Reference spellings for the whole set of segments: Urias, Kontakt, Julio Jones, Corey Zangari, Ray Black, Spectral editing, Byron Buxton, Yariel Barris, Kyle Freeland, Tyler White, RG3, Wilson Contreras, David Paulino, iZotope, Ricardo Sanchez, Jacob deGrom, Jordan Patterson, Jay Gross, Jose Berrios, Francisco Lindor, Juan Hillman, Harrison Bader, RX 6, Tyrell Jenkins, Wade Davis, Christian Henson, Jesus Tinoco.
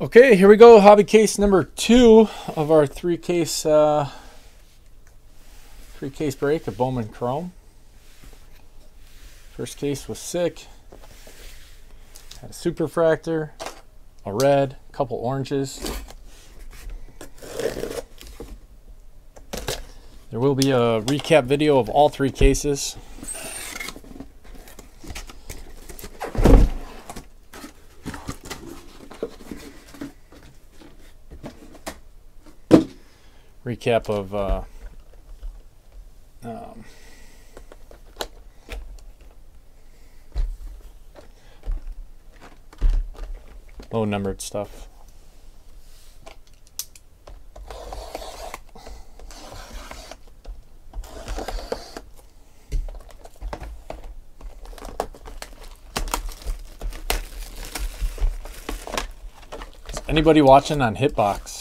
Okay, here we go. Hobby case number 2 of our three case break of Bowman Chrome. First case was sick. Had a superfractor, a red, a couple oranges. There will be a recap video of all 3 cases. Recap of low numbered stuff. Is anybody watching on Hitbox?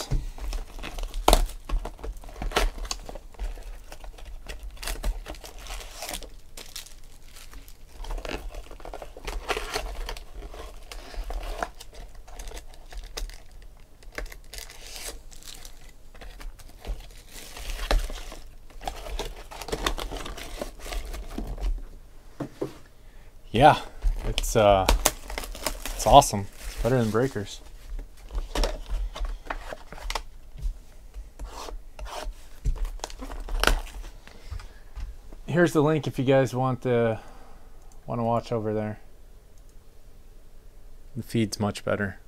Yeah, it's awesome. It's better than breakers. Here's the link if you guys want to watch over there. The feed's much better.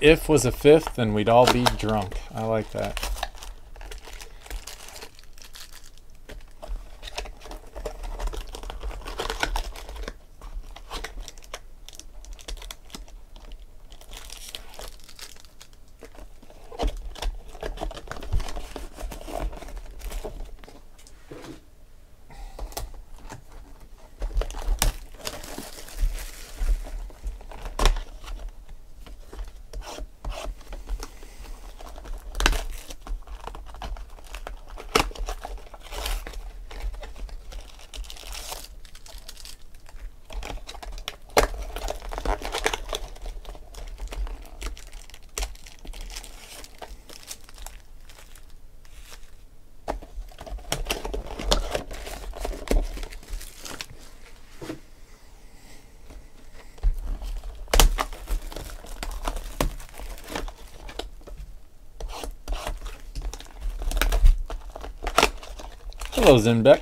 If was a 5th, then we'd all be drunk. I like that. Hello, Zimbek.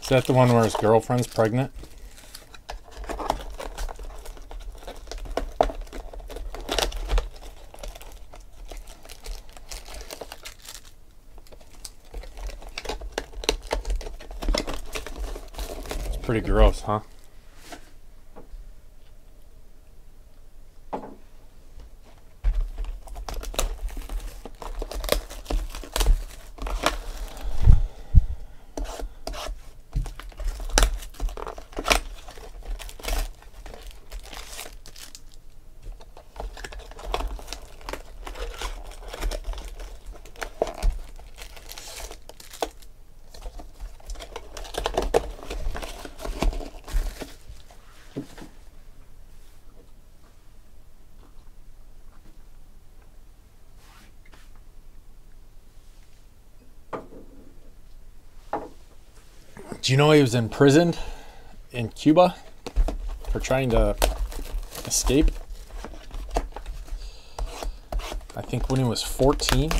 Is that the one where his girlfriend's pregnant? It's pretty gross, huh? Do you know he was imprisoned in Cuba for trying to escape? I think when he was 14.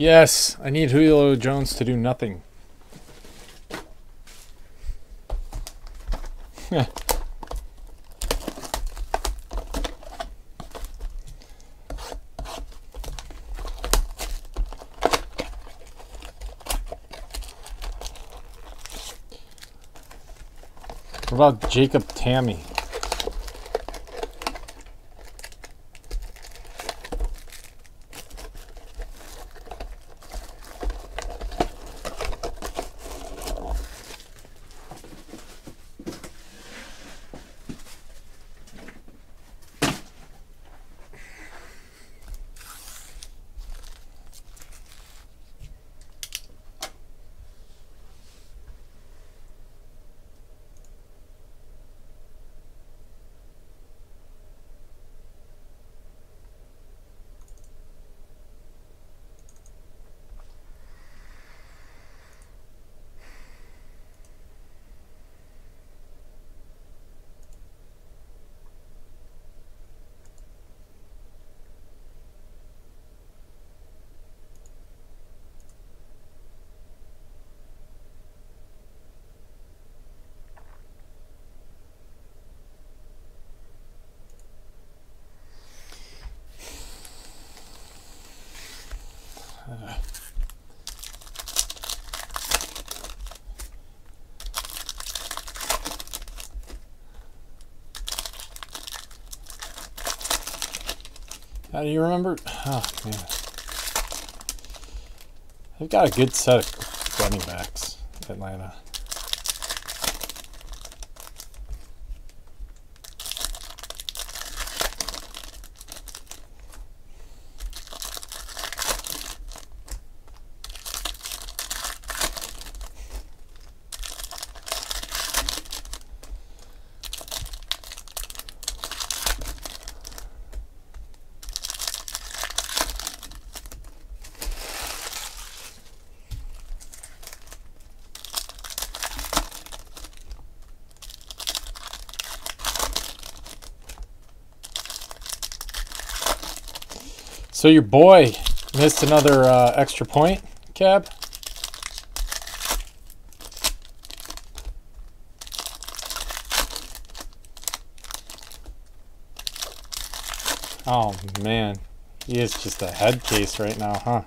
Yes, I need Julio Jones to do nothing. What about Jacob Tammy? How do you remember? Oh, man. They've got a good set of running backs, Atlanta. So your boy missed another extra point, Cab. Oh, man. He is just a head case right now, huh?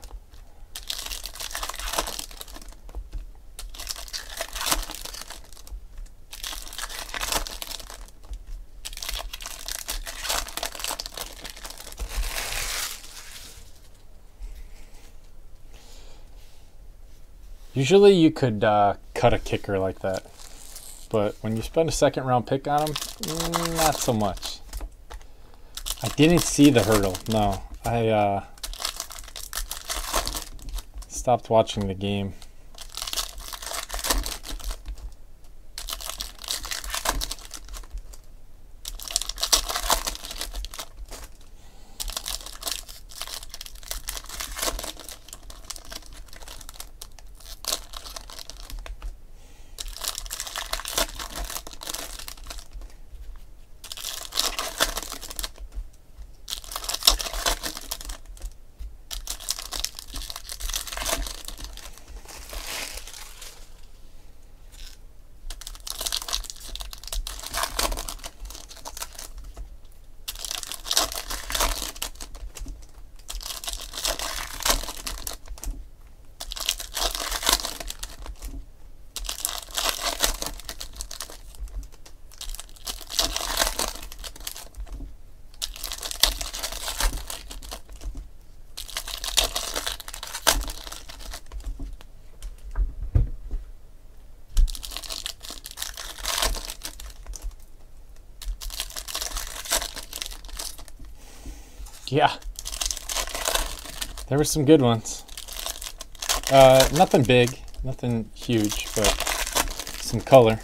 Usually you could cut a kicker like that, but when you spend a second round pick on him, not so much. I didn't see the hurdle, no. I stopped watching the game. Yeah, there were some good ones. Nothing big, nothing huge, but some color.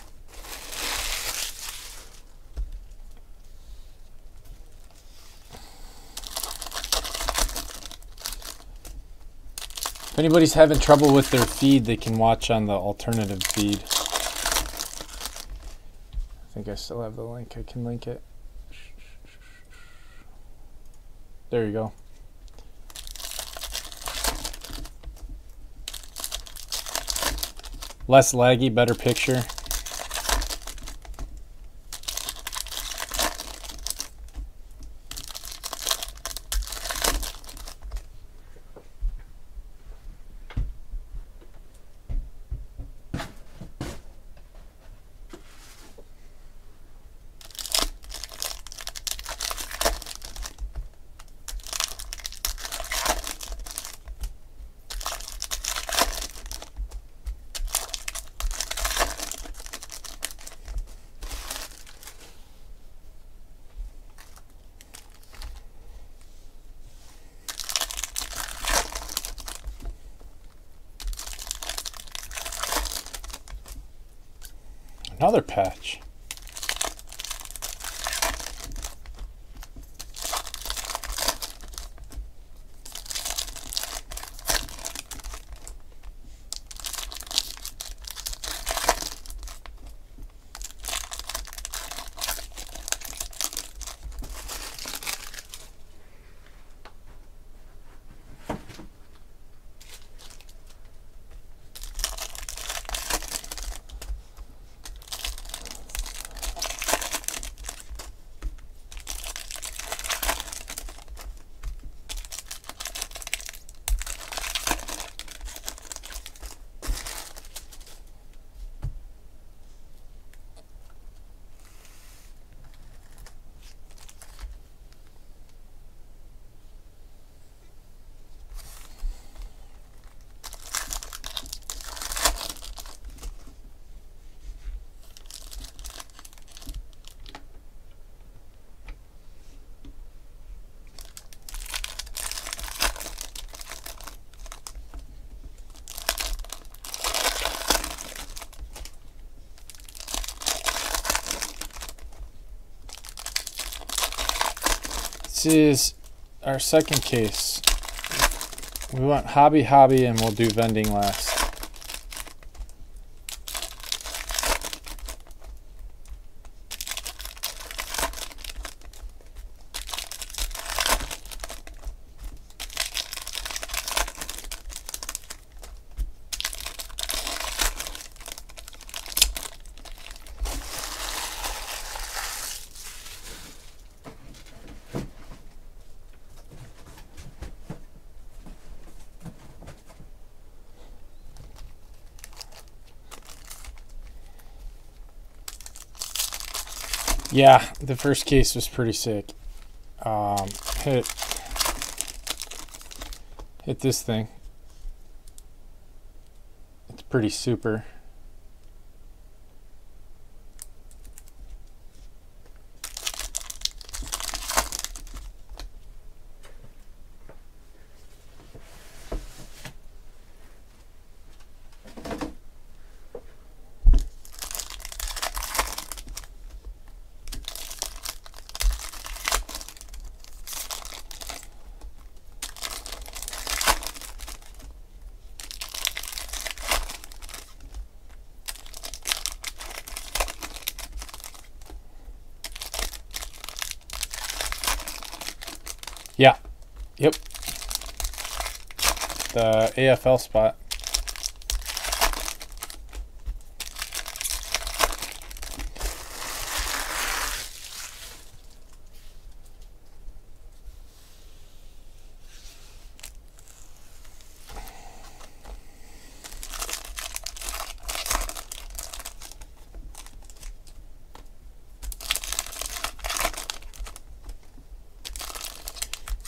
If anybody's having trouble with their feed, they can watch on the alternative feed. I think I still have the link. I can link it. There you go. Less laggy, better picture. Another patch. This is our second case. We want hobby, and we'll do vending last. Yeah, the first case was pretty sick. Hit this thing. It's pretty super. Yeah, yep, the AFL spot.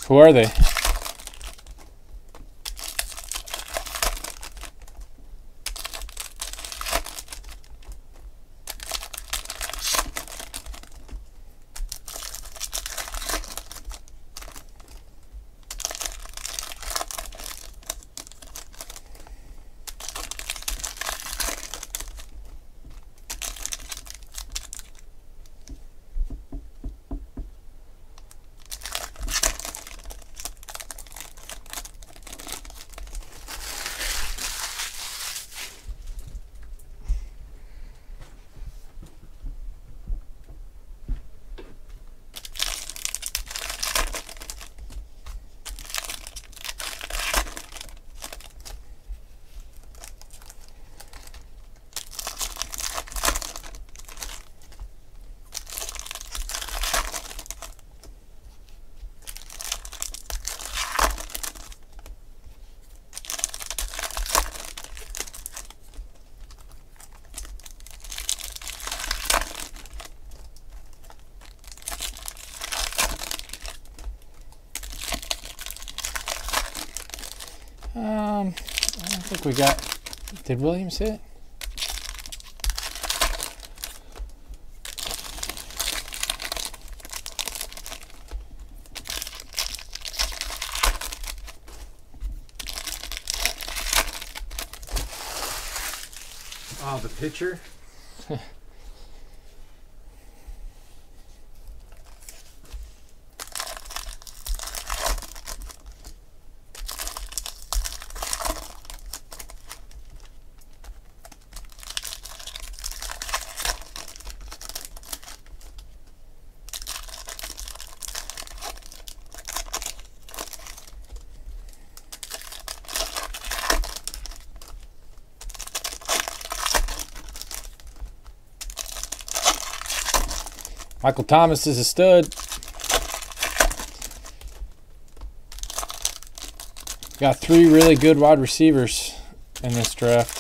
Who are they? I don't think we got... Did Williams hit? Oh, the pitcher? Michael Thomas is a stud. Got three really good wide receivers in this draft.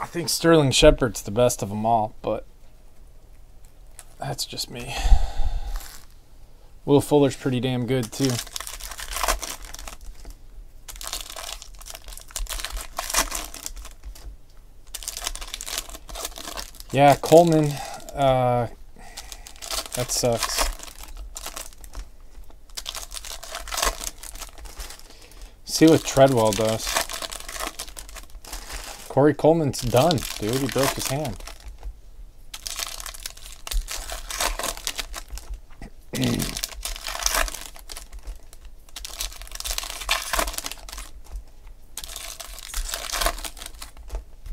I think Sterling Shepard's the best of them all, but that's just me. Will Fuller's pretty damn good too. Yeah, Coleman, that sucks. See what Treadwell does. Corey Coleman's done, dude. He broke his hand.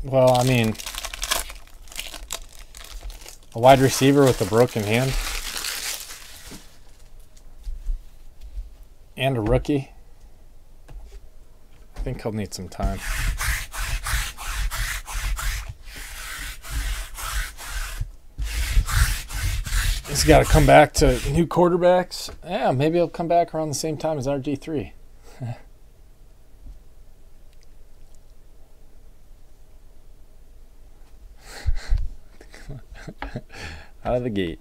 Well, I mean... A wide receiver with a broken hand. And a rookie. I think he'll need some time. He's got to come back to new quarterbacks. Yeah, maybe he'll come back around the same time as RG3. Out of the gate.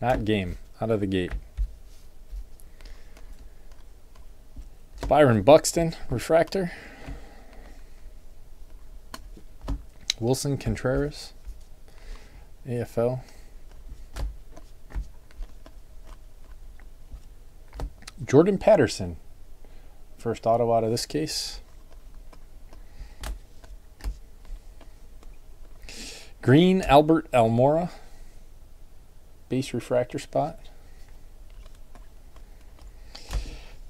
Not game. Out of the gate. Byron Buxton, refractor. Wilson Contreras, AFL. Jordan Patterson, first auto out of this case. Green, Albert Elmora, base refractor spot.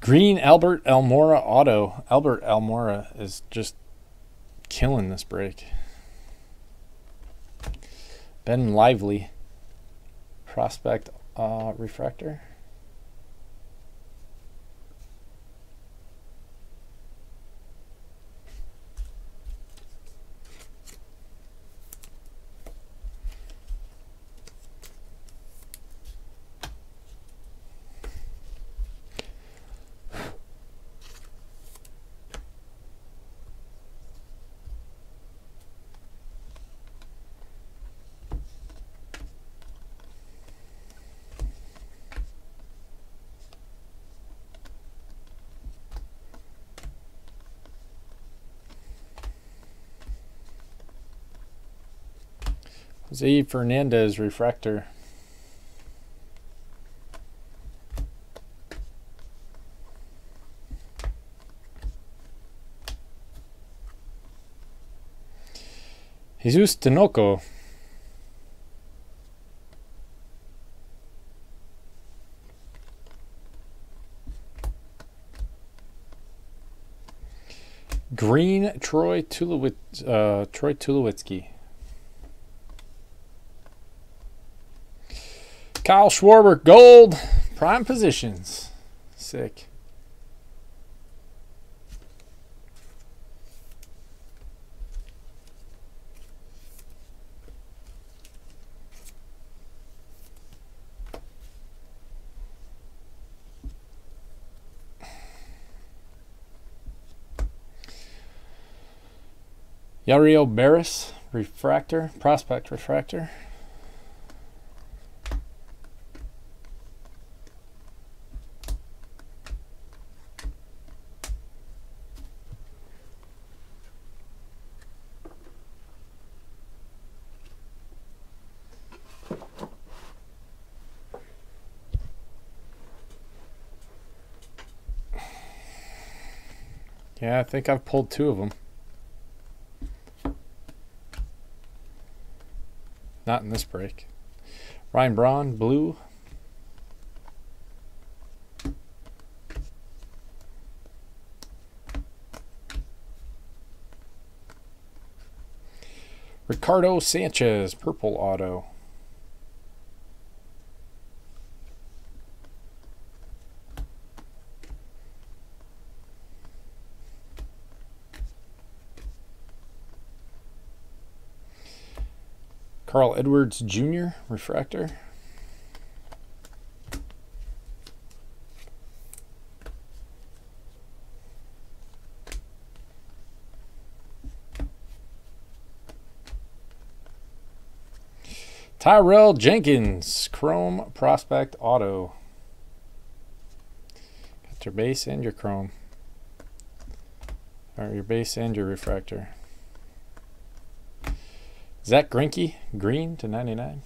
Green, Albert Elmora auto. Albert Elmora is just killing this break. Ben Lively, prospect refractor. Zay Fernandez, refractor. Jesus Tinoco. Green, Troy Tulowitzky. Kyle Schwarber, gold, prime positions. Sick. Yariel Barris, refractor, prospect refractor. Yeah, I think I've pulled two of them. Not in this break. Ryan Braun, blue. Ricardo Sanchez, purple auto. Carl Edwards Jr., refractor. Tyrell Jenkins, Chrome Prospect Auto. Got your base and your Chrome. Or your base and your refractor. Zach Grinky, green /99.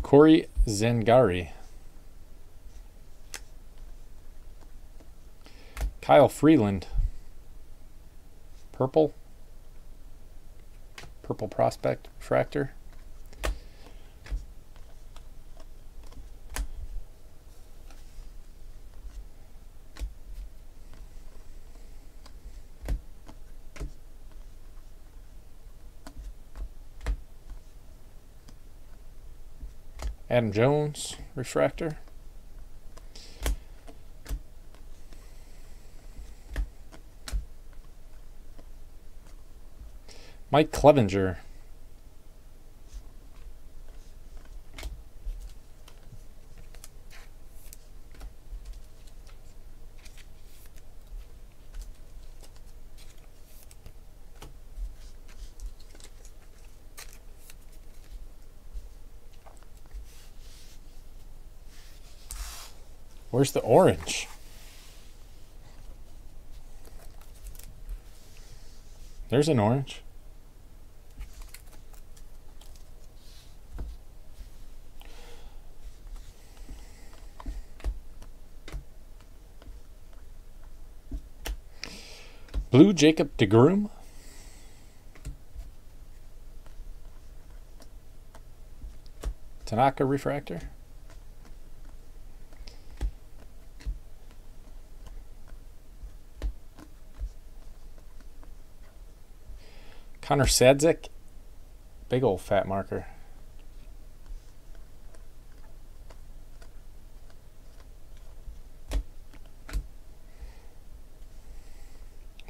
Corey Zangari. Kyle Freeland, purple. Purple prospect refractor. Adam Jones, refractor. Mike Clevinger. Where's the orange? There's an orange. Blue Jacob deGrom. Tanaka refractor. Connor Sadzik, big old fat marker.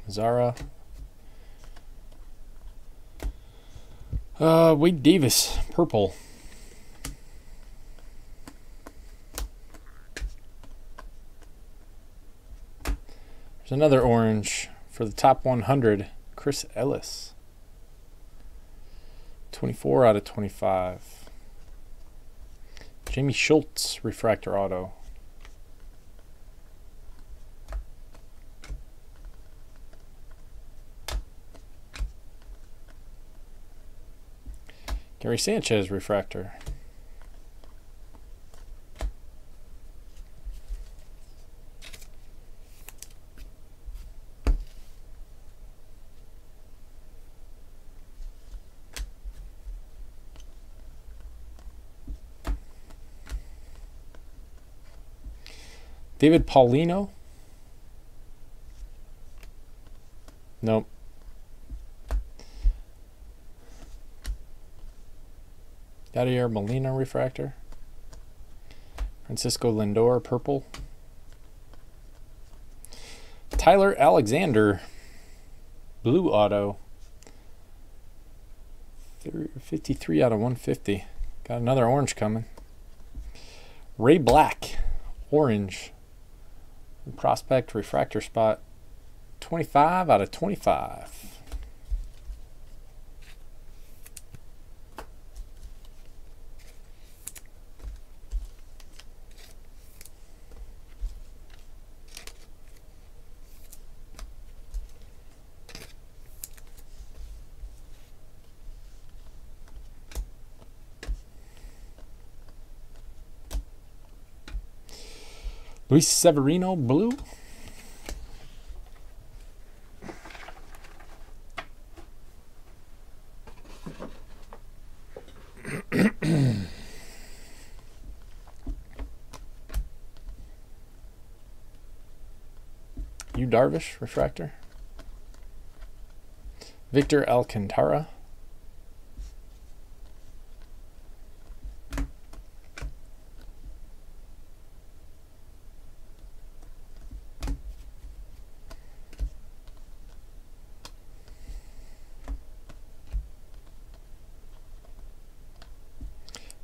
Zara. Wade Davis, purple. There's another orange for the top 100, Chris Ellis. 24/25. Jamie Schultz, refractor auto. Gary Sanchez, refractor. David Paulino. Nope. Yadier Molina, refractor. Francisco Lindor, purple. Tyler Alexander, blue auto. 53/150. Got another orange coming. Ray Black, orange. Prospect refractor spot. 25 out of 25. Luis Severino, blue. Yu Darvish, refractor. Victor Alcantara.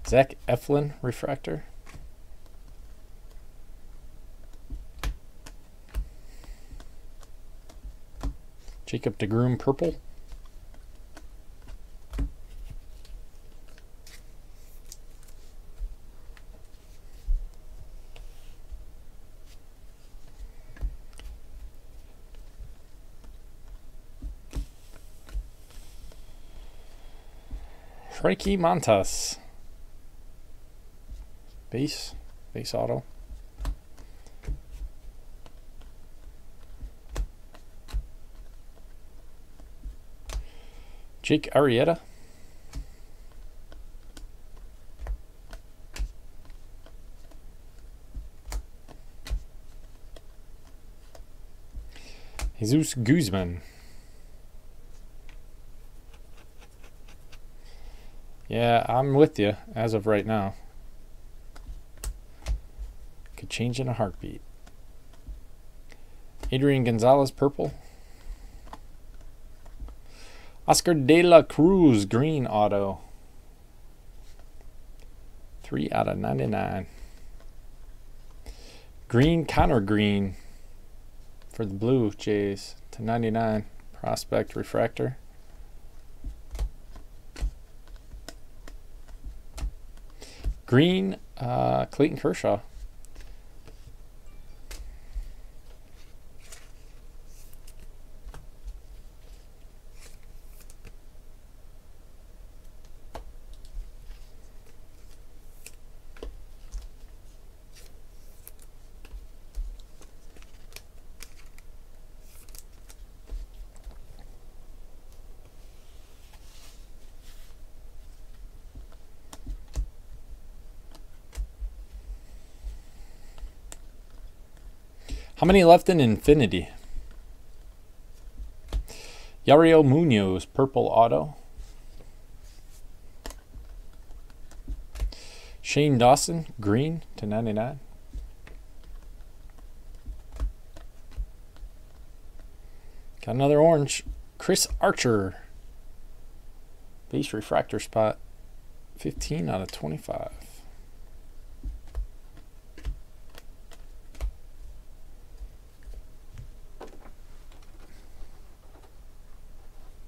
Zach Eflin, refractor. Jacob deGrom, purple. Frankie Montas. Base auto. Jake Arrieta. Jesus Guzman. Yeah, I'm with you as of right now. Could change in a heartbeat. Adrian Gonzalez, purple. Oscar De La Cruz, green auto. 3 out of 99. Green, Connor Green for the Blue Jays /99. Prospect refractor. Green, Clayton Kershaw. How many left in Infinity? Yariel Munoz, purple auto. Shane Dawson, green /99. Got another orange. Chris Archer. Base refractor spot. 15 out of 25.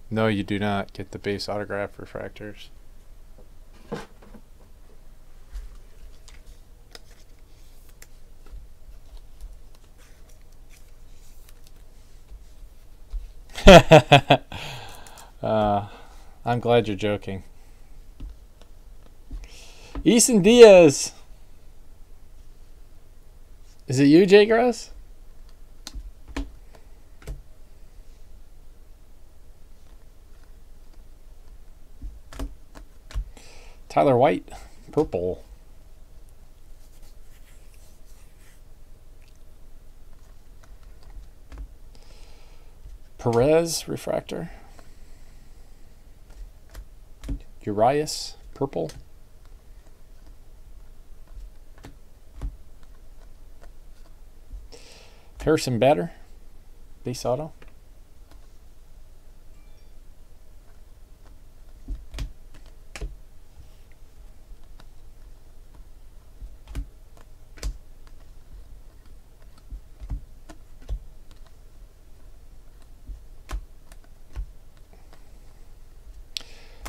No, you do not get the base autograph refractors. I'm glad you're joking. Eason Diaz. Is it you, Jay Gross? Tyler White, purple. Perez, refractor. Urias, purple. Harrison Bader, base auto.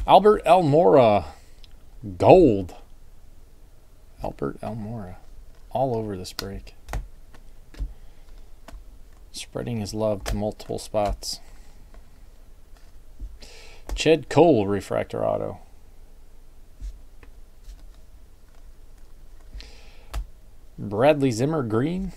Albert Elmora, gold. Albert Elmora, all over this break. Spreading his love to multiple spots. Ched Cole, refractor auto. Bradley Zimmer, green.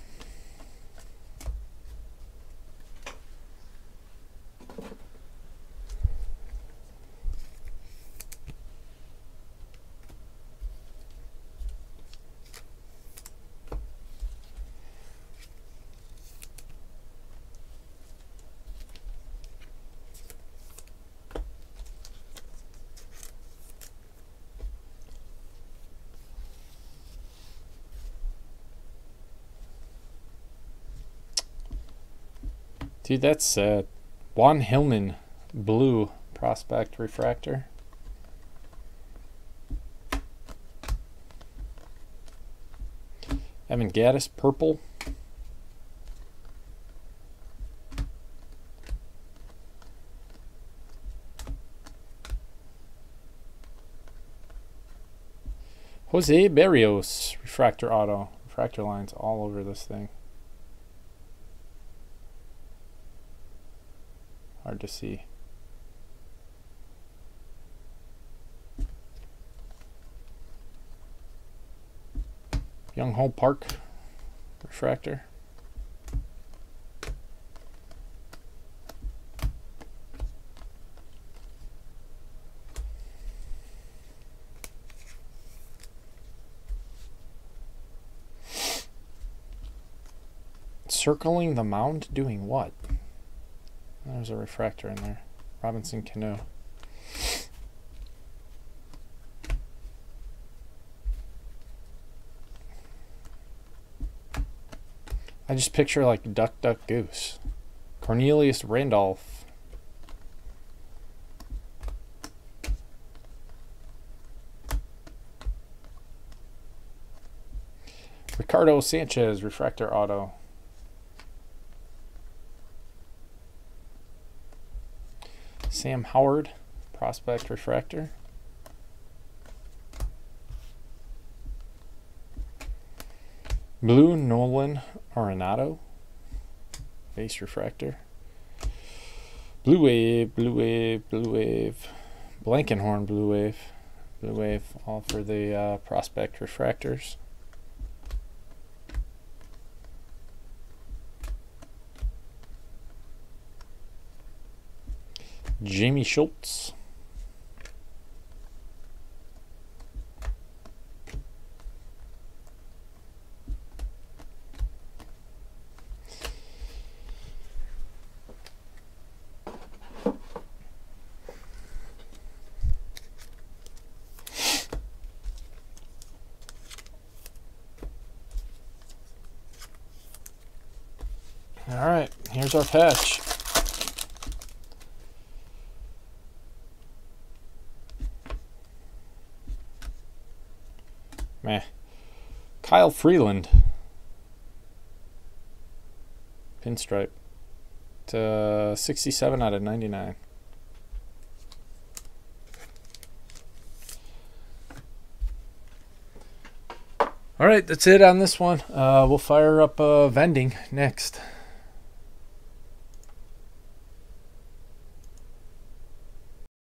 Dude, that's sad. Juan Hillman, blue prospect refractor. Evan Gaddis, purple. Jose Berrios, refractor auto. Refractor lines all over this thing. Hard to see. Young Ho Park, refractor. Circling the mound, doing what? There's a refractor in there. Robinson Cano. I just picture like Duck Duck Goose. Cornelius Randolph. Ricardo Sanchez, refractor auto. Sam Howard, prospect refractor. Blue Nolan Arenado, base refractor. Blue wave, blue wave, blue wave. Blankenhorn, blue wave. Blue wave, all for the prospect refractors. Jamie Schultz. All right, here's our patch. Kyle Freeland, pinstripe, to 67 out of 99. All right, that's it on this one. We'll fire up vending next.